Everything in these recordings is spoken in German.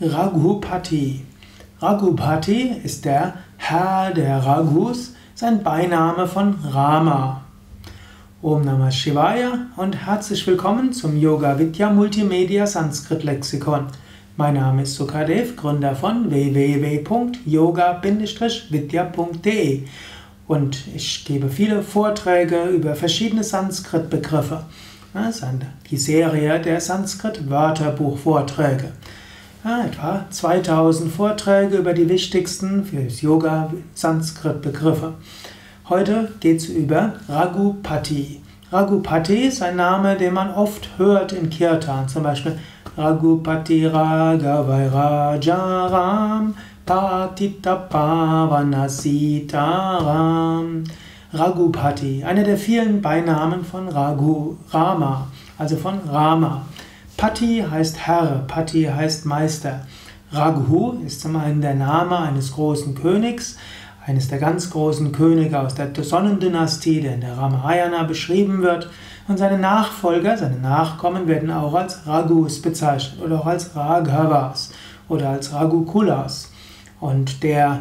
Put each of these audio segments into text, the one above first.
Raghupati. Raghupati ist der Herr der Raghus, sein Beiname von Rama. Om Namah Shivaya und herzlich willkommen zum Yoga Vidya Multimedia Sanskrit Lexikon. Mein Name ist Sukadev, Gründer von www.yoga-vidya.de und ich gebe viele Vorträge über verschiedene Sanskrit-Begriffe. Das ist die Serie der Sanskrit-Wörterbuch-Vorträge. Etwa 2000 Vorträge über die wichtigsten für das Yoga Sanskrit-Begriffe. Heute geht es über Raghupati. Raghupati ist ein Name, den man oft hört in Kirtan, zum Beispiel Raghupati Raghavai Rajaram Patita Pavana Sitaram. Raghupati, einer der vielen Beinamen von Rama, also von Rama. Pati heißt Herr, Pati heißt Meister. Raghu ist zum einen der Name eines großen Königs, eines der ganz großen Könige aus der Sonnendynastie, der in der Ramayana beschrieben wird. Und seine Nachfolger, seine Nachkommen werden auch als Raghus bezeichnet oder auch als Raghavas oder als Raghukulas. Und der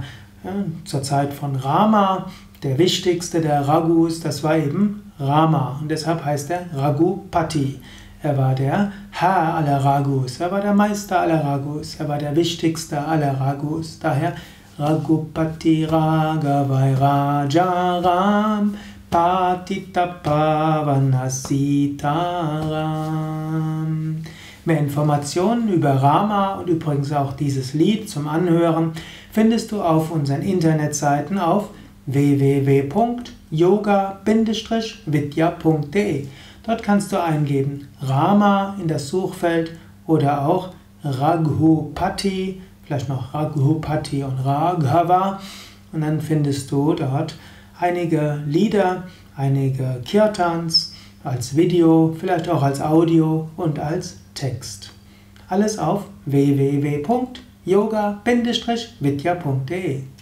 zur Zeit von Rama, der wichtigste der Raghus, das war eben Rama. Und deshalb heißt er Raghupati. Er war der Herr aller Raghus, er war der Meister aller Raghus, er war der wichtigste aller Raghus. Daher Raghupati Raghavai Rajaram Patita Pavana Sitaram. Mehr Informationen über Rama und übrigens auch dieses Lied zum Anhören findest du auf unseren Internetseiten auf www.yoga-vidya.de. Dort kannst du eingeben Rama in das Suchfeld oder auch Raghupati, vielleicht noch Raghupati und Raghava. Und dann findest du dort einige Lieder, einige Kirtans als Video, vielleicht auch als Audio und als Text. Alles auf www.yoga-vidya.de.